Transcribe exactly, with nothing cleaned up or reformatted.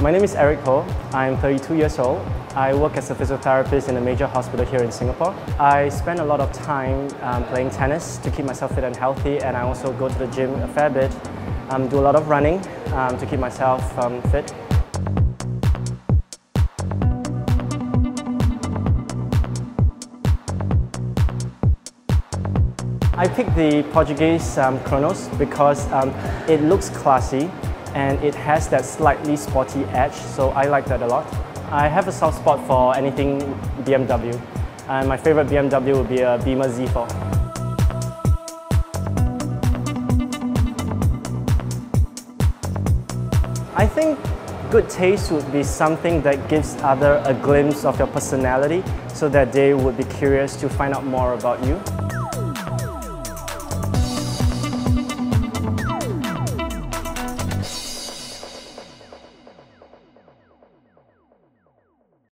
My name is Eric Ho. I'm thirty-two years old. I work as a physiotherapist in a major hospital here in Singapore. I spend a lot of time um, playing tennis to keep myself fit and healthy, and I also go to the gym a fair bit, um, do a lot of running um, to keep myself um, fit. I picked the Portuguese um, Chronos because um, it looks classy and it has that slightly sporty edge, so I like that a lot. I have a soft spot for anything B M W, and my favorite B M W would be a Beamer Z four. I think good taste would be something that gives others a glimpse of your personality so that they would be curious to find out more about you.